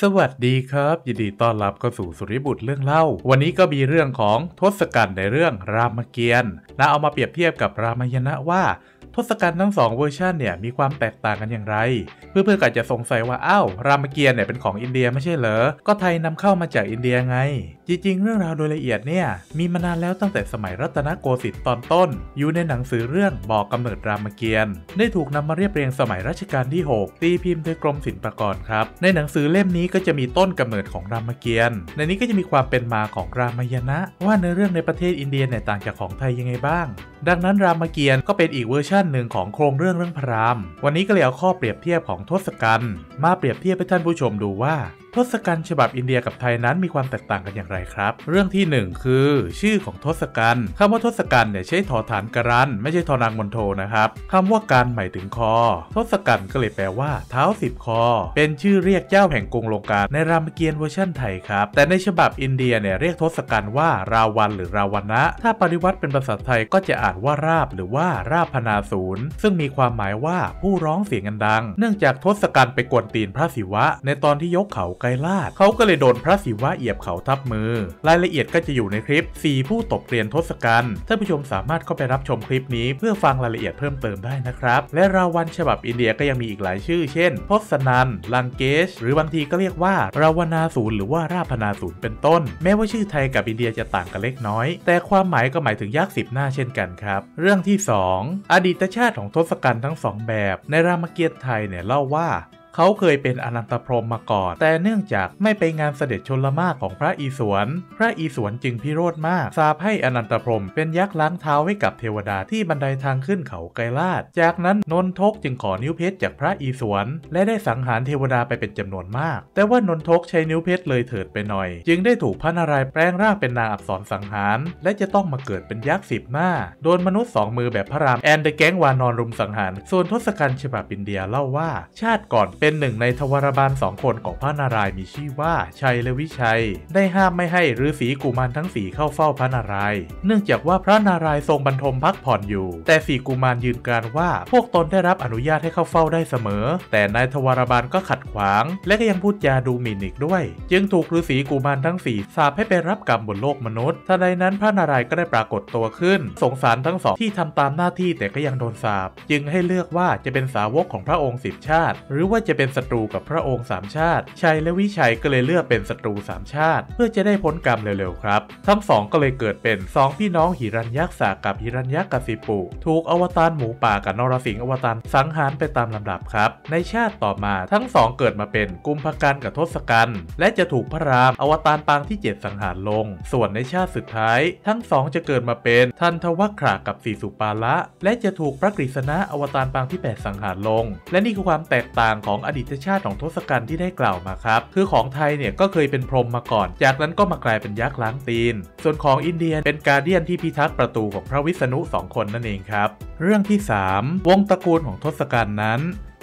สวัสดีครับยินดีต้อนรับเข้าสู่สุริบุตรเรื่องเล่าวันนี้ก็มีเรื่องของทศกัณฐ์ในเรื่องรามเกียรติ์และเอามาเปรียบเทียบกับรามายณะว่าทศกัณฐ์ทั้ง2เวอร์ชันเนี่ยมีความแตกต่างกันอย่างไรเพื่อนๆก็จะสงสัยว่าอ้าวรามเกียรติ์เนี่ยเป็นของอินเดียไม่ใช่เหรอก็ไทยนำเข้ามาจากอินเดียไงจริงๆเรื่องราวโดยละเอียดเนี่ยมีมานานแล้วตั้งแต่สมัยรัตนโกสินทร์ตอนต้นอยู่ในหนังสือเรื่องบอกกำเนิดรามเกียรติ์ได้ถูกนำมาเรียบเรียงสมัยรัชกาลที่6ตีพิมพ์โดยกรมศิลปากรครับในหนังสือเล่มนี้ก็จะมีต้นกำเนิดของรามเกียรติ์ในนี้ก็จะมีความเป็นมาของรามายณะว่าในเรื่องในประเทศอินเดียเนี่ยต่างจากของไทยยังไงบ้างดังนั้นรามเกียรติ์ก็เป็นอีกเวอร์ชันหนึ่งของโครงเรื่องพระรามวันนี้ก็เลยเอาข้อเปรียบเทียบของทศกัณฐ์มาเปรียบเทียบให้ท่านผู้ชมดูว่าทศกัณฐ์ฉบับอินเดียกับไทยนั้นมีความแตกต่างกันอย่างไรครับเรื่องที่1คือชื่อของทศกัณฐ์คำว่าทศกัณฐ์เนี่ยใช้ถอฐานกรันไม่ใช่ทอนางมณโฑนะครับคำว่ากันหมายถึงคอทศกัณฐ์ก็เลยแปลว่าเท้าสิบคอเป็นชื่อเรียกเจ้าแห่งกรุงโลกาในรามเกียรติ์เวอร์ชันไทยครับแต่ในฉบับอินเดียเนี่ยเรียกทศกัณฐ์ว่าราวันหรือราวันะถ้าปริวัติเป็นภาษาไทยก็จะอ่านว่าราบหรือว่าราพนาศูนย์ซึ่งมีความหมายว่าผู้ร้องเสียงกันดังเนื่องจากทศกัณฐ์ไปกวนตีนพระศิวะในตอนที่ยกเขาเขาก็เลยโดนพระศิวะเหยียบเขาทับมือรายละเอียดก็จะอยู่ในคลิป4ผู้ตบเกลียนทศกัณฐ์ท่านผู้ชมสามารถเข้าไปรับชมคลิปนี้เพื่อฟังรายละเอียดเพิ่มเติมได้นะครับและราวันฉบับอินเดียก็ยังมีอีกหลายชื่อเช่นพศนันลังเกชหรือบางทีก็เรียกว่าราวนนาศูนย์หรือว่าราพนาศูนย์เป็นต้นแม้ว่าชื่อไทยกับอินเดียจะต่างกันเล็กน้อยแต่ความหมายก็หมายถึงยักษ์สิบหน้าเช่นกันครับเรื่องที่2อดีตชาติของทศกัณฐ์ทั้ง2แบบในรามเกียรติ์ไทยเนี่ยเล่าว่าเขาเคยเป็นอนันตพรหมมาก่อนแต่เนื่องจากไม่ไปงานเสด็จชลมากของพระอิศวรจึงพิโรธมากสาปให้อนันตพรหมเป็นยักษ์ล้างเท้าให้กับเทวดาที่บันไดทางขึ้นเขาไกลาศจากนั้นนนทกจึงขอนิ้วเพชรจากพระอิศวรและได้สังหารเทวดาไปเป็นจำนวนมากแต่ว่านนทกใช้นิ้วเพชรเลยเถิดไปหน่อยจึงได้ถูกพระนารายณ์แปลงร่างเป็นนางอักษรสังหารและจะต้องมาเกิดเป็นยักษ์สิบหน้าโดนมนุษย์สองมือแบบพระรามแอนเดอะแก๊งวานอนรุมสังหารส่วนทศกัณฐ์ฉบับอินเดียเล่าว่าชาติก่อนเป็นหนึ่งในทวารบาลสองคนของพระนารายณ์มีชื่อว่าชัยและวิชัยได้ห้ามไม่ให้ฤาษีกุมารทั้ง4เข้าเฝ้าพระนารายณ์เนื่องจากว่าพระนารายณ์ทรงบรรทมพักผ่อนอยู่แต่สี่กุมารยืนการว่าพวกตนได้รับอนุญาตให้เข้าเฝ้าได้เสมอแต่นายทวารบาลก็ขัดขวางและก็ยังพูดจาดูหมิ่นอีกด้วยจึงถูกฤาษีกุมารทั้ง4สาปให้ไปรับกรรมบนโลกมนุษย์ทันใดนั้นพระนารายณ์ก็ได้ปรากฏตัวขึ้นสงสารทั้งสองที่ทำตามหน้าที่แต่ก็ยังโดนสาปจึงให้เลือกว่าจะเป็นสาวกของพระองค์10ชาติหรือว่าจะเป็นศัตรูกับพระองค์3ชาติชัยและวิชัยก็เลยเลือกเป็นศัตรู3ชาติเพื่อจะได้พ้นกรรมเร็วๆครับทั้งสองก็เลยเกิดเป็น2พี่น้องหิรัญยักษ์กับหิรัญยักษ์กสิปุถูกอวตารหมูป่ากับนรสิงห์อวตารสังหารไปตามลำดับครับในชาติต่อมาทั้งสองเกิดมาเป็นกุมภกันกับทศกัณฐ์และจะถูกพระรามอวตารปางที่7สังหารลงส่วนในชาติสุดท้ายทั้งสองจะเกิดมาเป็นทันทวัครากับสีสุปาละและจะถูกพระกฤษณะอวตารปางที่8สังหารลงและนี่คือความแตกต่างของอดีตชาติของทศกัณฐ์ที่ได้กล่าวมาครับคือของไทยเนี่ยก็เคยเป็นพรหมมาก่อนจากนั้นก็มากลายเป็นยักษ์ล้างตีนส่วนของอินเดียเป็นการ์เดียนที่พิทักษ์ประตูของพระวิษณุ2คนนั่นเองครับเรื่องที่3วงตระกูลของทศกัณฐ์นั้น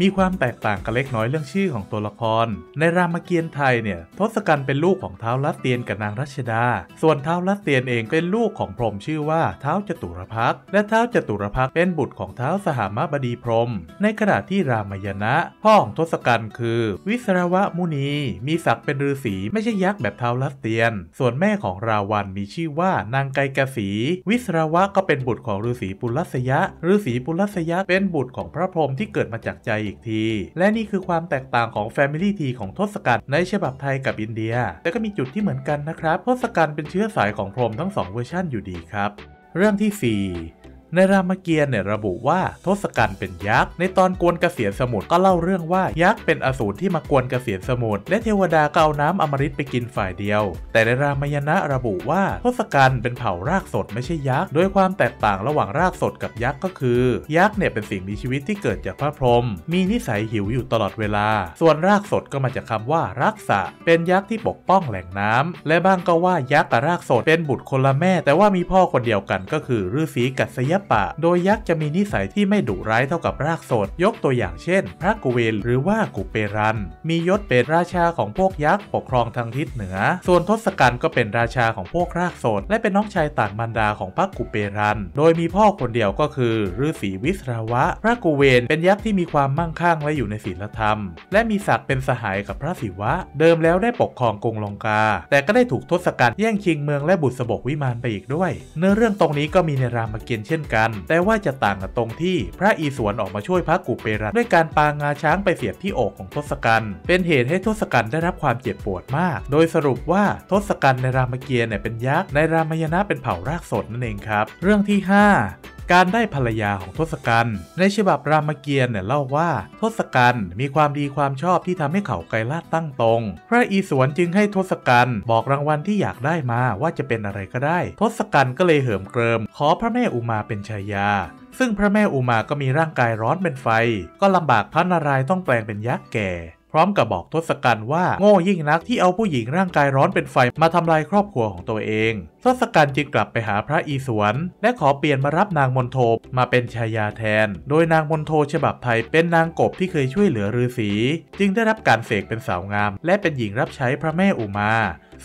มีความแตกต่างกันเล็กน้อยเรื่องชื่อของตัวละครในรามเกียรติ์ไทยเนี่ยทศกัณฐ์เป็นลูกของท้าวรัสเตียนกับนางรัชดาส่วนท้าวรัสเตียนเองเป็นลูกของพรหมชื่อว่าท้าวจตุรพักษ์และท้าวจตุรพักษ์เป็นบุตรของท้าวสหมบดีพรหมในขณะที่รามายณะพ่อของทศกัณฐ์คือวิสรวมุนีมีศักดิ์เป็นฤาษีไม่ใช่ยักษ์แบบท้าวรัสเตียนส่วนแม่ของราวันมีชื่อว่านางไกกสีวิสรวะก็เป็นบุตรของฤาษีปุลัสยะฤาษีปุลัสยะเป็นบุตรของพระพรหมที่เกิดมาจากใจอีกทีและนี่คือความแตกต่างของ Family ทีของทศกัณฐ์ในฉบับไทยกับอินเดียแต่ก็มีจุดที่เหมือนกันนะครับทศกัณฐ์เป็นเชื้อสายของพรหมทั้ง2เวอร์ชันอยู่ดีครับเรื่องที่4ในรามเกียรติ์เนี่ยระบุว่าทศกัณฐ์เป็นยักษ์ในตอนกวนเกษียณสมุทรก็เล่าเรื่องว่ายักษ์เป็นอสูรที่มากวนเกษียณสมุทรและเทวดาก็เอาน้ำอมฤตไปกินฝ่ายเดียวแต่ในรามายณะระบุว่าทศกัณฐ์เป็นเผ่ารากสดไม่ใช่ยักษ์โดยความแตกต่างระหว่างรากสดกับยักษ์ก็คือยักษ์เนี่ยเป็นสิ่งมีชีวิตที่เกิดจากพระพรหมมีนิสัยหิวอยู่ตลอดเวลาส่วนรากสดก็มาจากคาว่ารักษะเป็นยักษ์ที่ปกป้องแหล่งน้ำและบ้างก็ว่ายักษ์กับรากสดเป็นบุตรคนละแม่แต่ว่ามีพ่อคนเดียวกันก็คือฤาษีกัสย ตป่าโดยยักษ์จะมีนิสัยที่ไม่ดุร้ายเท่ากับรากสดยกตัวอย่างเช่นพระกุเวลหรือว่ากุเปรันมียศเป็นราชาของพวกยักษ์ปกครองทางทิศเหนือส่วนทศกัณฐ์ก็เป็นราชาของพวกรากสดและเป็นน้องชายต่างมารดาของพระกุเปรันโดยมีพ่อคนเดียวก็คือฤาษีวิสราวะพระกุเวลเป็นยักษ์ที่มีความมั่งคั่งและอยู่ในศีลธรรมและมีศักดิ์เป็นสหายกับพระศิวะเดิมแล้วได้ปกครองกรุงลงกาแต่ก็ได้ถูกทศกัณฐ์แย่งชิงเมืองและบุษบกวิมานไปอีกด้วยเนื้อเรื่องตรงนี้ก็มีในรามเกียรติ์เช่นกันแต่ว่าจะต่างกันตรงที่พระอีศวรออกมาช่วยพระกุเปรันด้วยการปางงาช้างไปเสียบที่อกของทศกัณฐ์เป็นเหตุให้ทศกัณฐ์ได้รับความเจ็บปวดมากโดยสรุปว่าทศกัณฐ์ในรามเกียรติ์เนี่ยเป็นยักษ์ในรามายณะเป็นเผ่ารากสดนั่นเองครับเรื่องที่5การได้ภรรยาของทศกัณฐ์ในฉบับรามเกียรติ์เนี่ยเล่าว่าทศกัณฐ์มีความดีความชอบที่ทำให้เขาไกรลาศตั้งตรงพระอีศวรจึงให้ทศกัณฐ์บอกรางวัลที่อยากได้มาว่าจะเป็นอะไรก็ได้ทศกัณฐ์ก็เลยเหิมเกริมขอพระแม่อุมาเป็นชายาซึ่งพระแม่อุมาก็มีร่างกายร้อนเป็นไฟก็ลำบากพระนารายณ์ต้องแปลงเป็นยักษ์แก่พร้อมกับบอกทศกัณฐ์ว่าโง่ยิ่งนักที่เอาผู้หญิงร่างกายร้อนเป็นไฟมาทำลายครอบครัวของตัวเองทศกัณฐ์จึงกลับไปหาพระอีศวรและขอเปลี่ยนมารับนางมณโฑมาเป็นชายาแทนโดยนางมณโฑฉบับไทยเป็นนางกบที่เคยช่วยเหลือฤาษีจึงได้รับการเสกเป็นสาวงามและเป็นหญิงรับใช้พระแม่อุมา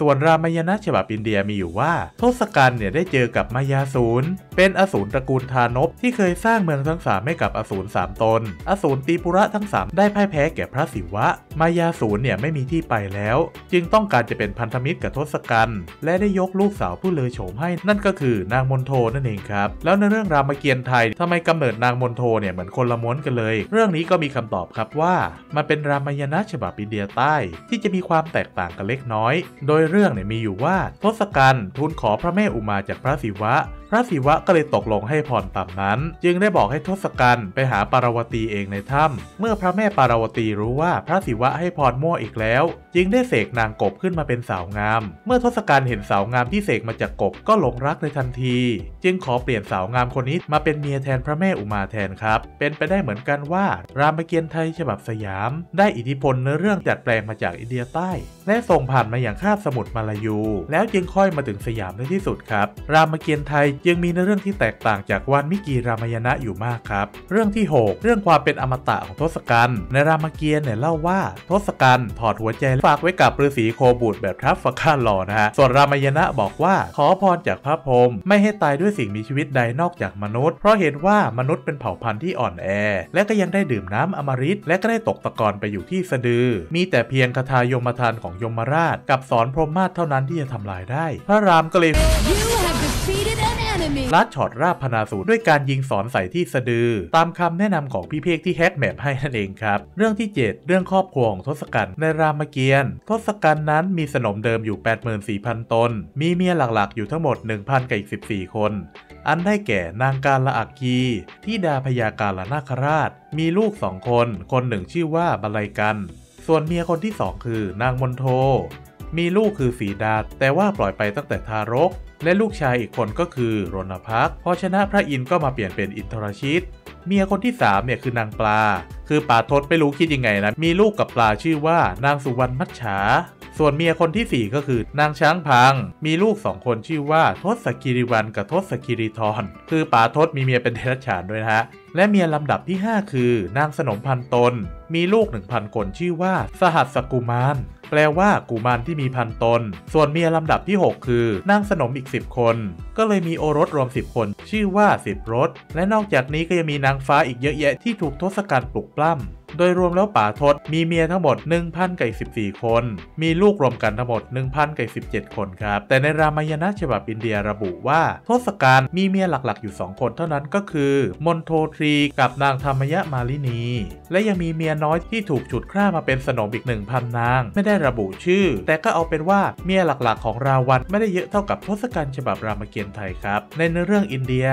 ส่วนรามายณะฉบับอินเดียมีอยู่ว่าทศกัณฐ์เนี่ยได้เจอกับมายาสูรเป็นอสูรตระกูลธานพที่เคยสร้างเมืองทั้งสามให้กับอสูรสามตนอสูรตีปุระทั้งสามได้พ่ายแพ้แก่พระศิวะมายาสูรเนี่ยไม่มีที่ไปแล้วจึงต้องการจะเป็นพันธมิตรกับทศกัณฐ์และได้ยกลูกสาวผู้เลอโฉมให้นั่นก็คือนางมณโฑนั่นเองครับแล้วในเรื่องรามเกียรติ์ไทยทำไมกำเนิดนางมณโฑเนี่ยเหมือนคนละม้วนกันเลยเรื่องนี้ก็มีคำตอบครับว่ามันเป็นรามายณะฉบับอินเดียใต้ที่จะมีความแตกต่างกันเล็กน้อยโดยเรื่องเนี่ยมีอยู่ว่าทศกัณฐ์ทูลขอพระแม่อุมาจากพระศิวะพระศิวะก็เลยตกลงให้พรตามนั้นจึงได้บอกให้ทศกัณฐ์ไปหาปารวตีเองในถ้ำเมื่อพระแม่ปารวตีรู้ว่าพระศิวะให้พรมั่วอีกแล้วจึงได้เสกนางกบขึ้นมาเป็นสาวงามเมื่อทศกัณฐ์เห็นสาวงามที่เสกมาจากกบก็หลงรักในทันทีจึงขอเปลี่ยนสาวงามคนนี้มาเป็นเมียแทนพระแม่อุมาแทนครับเป็นไปได้เหมือนกันว่ารามเกียรติ์ไทยฉบับสยามได้อิทธิพลในเรื่องจัดแปลงมาจากอินเดียใต้และส่งผ่านมาอย่างคาบสมุทรมาลายูแล้วจึงค่อยมาถึงสยามในที่สุดครับรามเกียรติ์ไทยยังมีในเรื่องที่แตกต่างจากวรรณวิกีรามายณะอยู่มากครับเรื่องที่6เรื่องความเป็นอมตะของทศกัณฐ์ในรามเกียรติ์เนี่ยเล่าว่าทศกัณฐ์ถอดหัวใจฝากไว้กับฤาษีโคบูตแบบทัฟฟะข้าหล่อนะฮะส่วนรามายณะบอกว่าขอพรจากพระพรหมไม่ให้ตายด้วยสิ่งมีชีวิตใดนอกจากมนุษย์เพราะเห็นว่ามนุษย์เป็นเผ่าพันธุ์ที่อ่อนแอและก็ยังได้ดื่มน้ำอมฤตและก็ได้ตกตะกอนไปอยู่ที่สะดือมีแต่เพียงคาถายมทานของยมราชกับสอนพรหมาสเท่านั้นที่จะทำลายได้พระรามก็เลยลัดช็อตราบพนาสูรด้วยการยิงสอนใส่ที่สะดือตามคำแนะนำของพี่เพกที่แฮกแมปให้นั่นเองครับเรื่องที่7เรื่องครอบครัวของทศกัณฐ์ในรามเกียรติ์ทศกัณฐ์นั้นมีสนมเดิมอยู่ 84,000 ตนมีเมียหลักๆอยู่ทั้งหมด 1,000 กับอีก 14 คนอันได้แก่นางกาลอักคีธิดาพญากาลนาคราชมีลูก2คนคนหนึ่งชื่อว่าบัลัยกันส่วนเมียคนที่2คือนางมณโฑมีลูกคือสีดาแต่ว่าปล่อยไปตั้งแต่ทารกและลูกชายอีกคนก็คือรณภักดิ์พอชนะพระอินทร์ก็มาเปลี่ยนเป็นอินทรชิตเมียคนที่3เนี่ยคือนางปลาคือป่าทศไม่รู้คิดยังไงนะมีลูกกับปลาชื่อว่านางสุวรรณมัจฉาส่วนเมียคนที่4ก็คือนางช้างพังมีลูก2คนชื่อว่าทศกิริวันกับทศกิริธรคือป่าทศมีเมียเป็นเดรัจฉานด้วยนะฮะและเมียลำดับที่5คือนางสนมพันตนมีลูก 1,000 คนชื่อว่าสหัสกุมารแปลว่ากุมารที่มีพันตนส่วนเมียลำดับที่6คือนางสนมอีก10คนก็เลยมีโอรสรวม10คนชื่อว่า10รสและนอกจากนี้ก็ยังมีนางฟ้าอีกเยอะแยะที่ถูกทศกัณฐ์ปลุกปล้ำโดยรวมแล้วป่าทศมีเมียทั้งหมด 1,000 กับ14คนมีลูกรวมกันทั้งหมด 1,000 กับ17คนครับแต่ในรามายณะฉบับอินเดียระบุว่าทศกัณฐ์มีเมียหลักๆอยู่2คนเท่านั้นก็คือมณโฑตรีกับนางธรรมยมาลินีและยังมีเมียน้อยที่ถูกฉุดฆ่ามาเป็นสนมอีก 1,000 นางไม่ได้ระบุชื่อแต่ก็เอาเป็นว่าเมียหลักๆของราวันไม่ได้เยอะเท่ากับทศกัณฐ์ฉบับรามเกียรติ์ไทยครับในเรื่องอินเดีย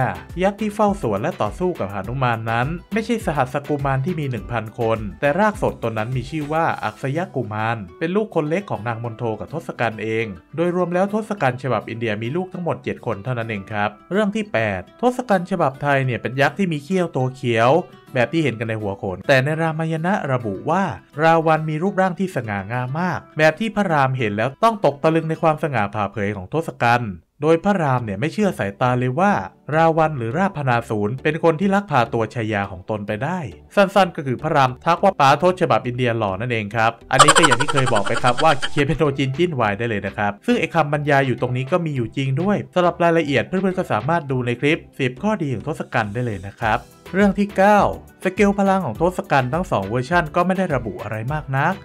ยักษ์ที่เฝ้าสวนและต่อสู้กับหนุมานนั้นไม่ใช่สหัสกุมารที่มี 1,000 คนแต่รากสดตนนั้นมีชื่อว่าอักษยกุมารเป็นลูกคนเล็กของนางมณโฑกับทศกัณฐ์เองโดยรวมแล้วทศกัณฐ์ฉบับอินเดียมีลูกทั้งหมด7คนเท่านั้นเองครับเรื่องที่8ทศกัณฐ์ฉบับไทยเนี่ยเป็นยักษ์ที่มีเขี้ยวโตเขียวแบบที่เห็นกันในหัวโขนแต่ในรามายณะระบุว่าราวันมีรูปร่างที่สง่างามมากแบบที่พระรามเห็นแล้วต้องตกตะลึงในความสง่าผ่าเผยของทศกัณฐ์ โดยพระรามเนี่ยไม่เชื่อสายตาเลยว่าราวันหรือราพนาศูนย์เป็นคนที่ลักพาตัวชายาของตนไปได้สั้นๆก็คือพระรามทักว่าป๋าโทษฉบับอินเดียหล่อนั่นเองครับอันนี้ก็อย่างที่เคยบอกไปครับว่าเขียนเป็นโทจินจิ้นวายได้เลยนะครับซึ่งไอ้คำบรรยายอยู่ตรงนี้ก็มีอยู่จริงด้วยสำหรับรายละเอียดเพื่อนๆก็สามารถดูในคลิป10ข้อดีของทศกัณฐ์ได้เลยนะครับเรื่องที่9สเกลพลังของทศกัณฐ์ทั้ง2เวอร์ชันก็ไม่ได้ระบุอะไรมากนัก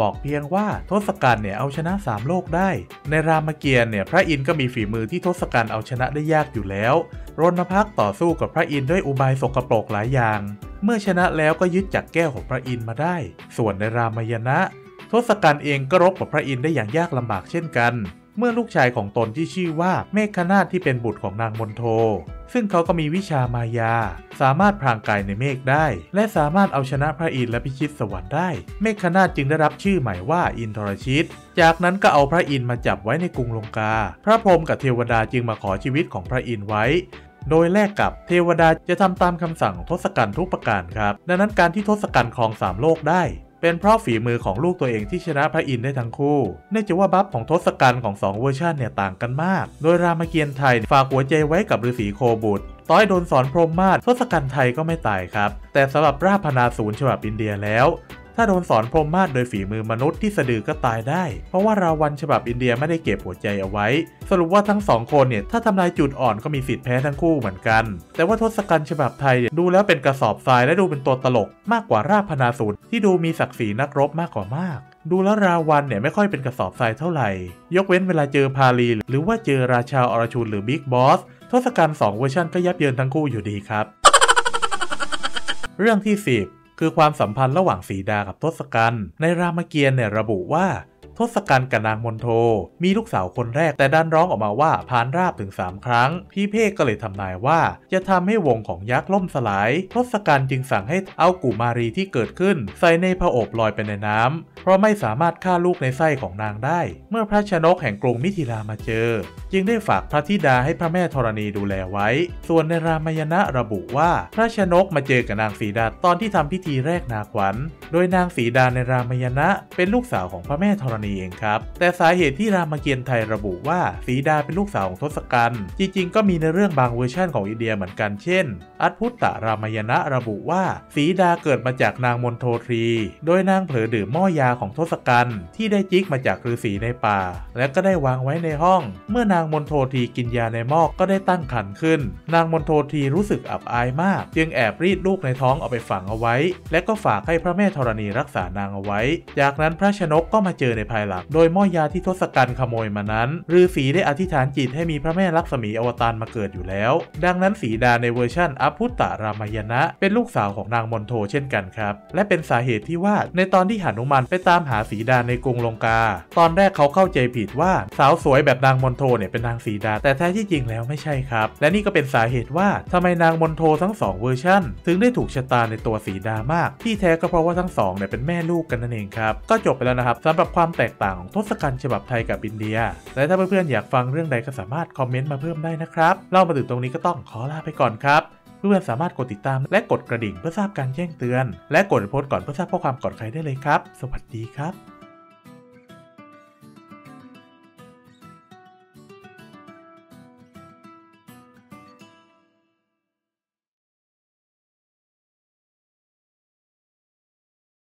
บอกเพียงว่าทศกัณฐ์เนี่ยเอาชนะ3โลกได้ในรามเกียรติ์เนี่ยพระอินทร์ก็มีฝีมือที่ทศกัณฐ์เอาชนะได้ยากอยู่แล้วรณพักษ์ต่อสู้กับพระอินทร์ด้วยอุบายสกปรกหลายอย่างเมื่อชนะแล้วก็ยึดจักรแก้วของพระอินทร์มาได้ส่วนในรามายณะทศกัณฐ์เองก็รบกับพระอินทร์ได้อย่างยากลำบากเช่นกันเมื่อลูกชายของตนที่ชื่อว่าเมฆนาถที่เป็นบุตรของนางมณโฑซึ่งเขาก็มีวิชามายาสามารถพรางกายในเมฆได้และสามารถเอาชนะพระอินทร์และพิชิตสวรรค์ได้เมฆนาถจึงได้รับชื่อใหม่ว่าอินทรชิตจากนั้นก็เอาพระอินทร์มาจับไว้ในกรุงลงกาพระพรหมกับเทวดาจึงมาขอชีวิตของพระอินทร์ไว้โดยแลกกับเทวดาจะทำตามคำสั่งของทศกัณฐ์ทุกประการครับดังนั้นการที่ทศกัณฐ์ครอง3โลกได้เป็นเพราะฝีมือของลูกตัวเองที่ชนะพระอินทร์ได้ทั้งคู่เนื่องจากว่าบัฟของทศกัณฐ์ของ2เวอร์ชันเนี่ยต่างกันมากโดยรามเกียรติ์ไทยฝากหัวใจไว้กับฤาษีโคบุตรต้อยโดนสอนพรหมมาศทศกัณฐ์ไทยก็ไม่ตายครับแต่สำหรับราพนาศูนย์ฉบับอินเดียแล้วถ้าโดนสอนพรหมมาศโดยฝีมือมนุษย์ที่สะดือก็ตายได้เพราะว่าราวันฉบับอินเดียไม่ได้เก็บหัวใจเอาไว้สรุปว่าทั้ง2คนเนี่ยถ้าทำลายจุดอ่อนก็มีสิทธิ์แพ้ทั้งคู่เหมือนกันแต่ว่าทศกัณฐ์ฉบับไทยดูแล้วเป็นกระสอบทรายและดูเป็นตัวตลกมากกว่าราพนาศูนย์ที่ดูมีศักดิ์ศรีนักรบมากกว่ามากดูแล้วราวันเนี่ยไม่ค่อยเป็นกระสอบทรายเท่าไหร่ยกเว้นเวลาเจอพาลีหรือว่าเจอราชาอรชุนหรือบิ๊กบอสทศกัณฐ์2เวอร์ชันก็ยับเยินทั้งคู่อยู่ดีครับเรื่องที่10คือความสัมพันธ์ระหว่างสีดากับทศกัณฐ์ในรามเกียรติ์เนี่ยระบุว่าทศกัณฐ์กับนางมณโฑมีลูกสาวคนแรกแต่ดันร้องออกมาว่าพานราบถึง3ครั้งพี่เพกก็เลยทำนายว่าจะทำให้วงของยักษ์ล่มสลายทศกัณฐ์จึงสั่งให้เอากุมารีที่เกิดขึ้นใส่ในผอบลอยไปในน้ำเพราะไม่สามารถฆ่าลูกในไส้ของนางได้เมื่อพระชนกแห่งกรุงมิถิลามาเจอจึงได้ฝากพระธิดาให้พระแม่ธรณีดูแลไว้ส่วนในรามายณะระบุว่าพระชนกมาเจอกับนางสีดาตอนที่ทำพิธีแรกนาขวัญโดยนางสีดาในรามายณะเป็นลูกสาวของพระแม่ธรณีเองครับแต่สาเหตุที่รามเกียรติ์ไทยระบุว่าสีดาเป็นลูกสาวของทศกัณฐ์จริงๆก็มีในเรื่องบางเวอร์ชั่นของอินเดียเหมือนกันเช่นอัฏฐุตตรามายณะระบุว่าสีดาเกิดมาจากนางมณโฑตรีโดยนางเผลอดื่มหม้อยาของทศกัณฐ์ที่ได้จิกมาจากฤาษีในป่าและก็ได้วางไว้ในห้องเมื่อนางมณโฑตรีกินยาในหม้อก็ได้ตั้งครรภ์ขึ้นนางมณโฑตรีรู้สึกอับอายมากจึงแอบรีดลูกในท้องเอาไปฝังเอาไว้และก็ฝากให้พระแม่ธรณีรักษานางเอาไว้จากนั้นพระชนกก็มาเจอในภายหลังโดยหม้อยาที่ทศกัณฐ์ขโมยมานั้นฤาษีได้อธิษฐานจิตให้มีพระแม่ลักษมีอวตารมาเกิดอยู่แล้วดังนั้นสีดาในเวอร์ชันอัฏฐุตรามายณะเป็นลูกสาวของนางมณโฑเช่นกันครับและเป็นสาเหตุที่ว่าในตอนที่หนุมานไปตามหาสีดาในกรุงลงกาตอนแรกเขาเข้าใจผิดว่าสาวสวยแบบนางมณโฑเนี่ยเป็นนางสีดาแต่แท้ที่จริงแล้วไม่ใช่ครับและนี่ก็เป็นสาเหตุว่าทำไมนางมณโฑทั้ง2เวอร์ชันถึงได้ถูกชะตาในตัวสีดามากที่แท้ก็เพราะว่าทั้ง2เนี่ยเป็นแม่ลูกกันนั่นเองครับก็จบไปแล้วนะครับสำหรับความแตกต่างของทศกัณฐ์ฉบับไทยกับอินเดียและถ้าเพื่อนๆอยากฟังเรื่องใดก็สามารถคอมเมนต์มาเพิ่มได้นะครับเล่ามาถึงตรงนี้ก็ต้องขอลาไปก่อนครับเพื่อนๆสามารถกดติดตามและกดกระดิ่งเพื่อทราบการแจ้งเตือนและกดโพสต์ก่อนเพื่อทราบข้อความก่อนใครได้เลยครับสวัสดีครับ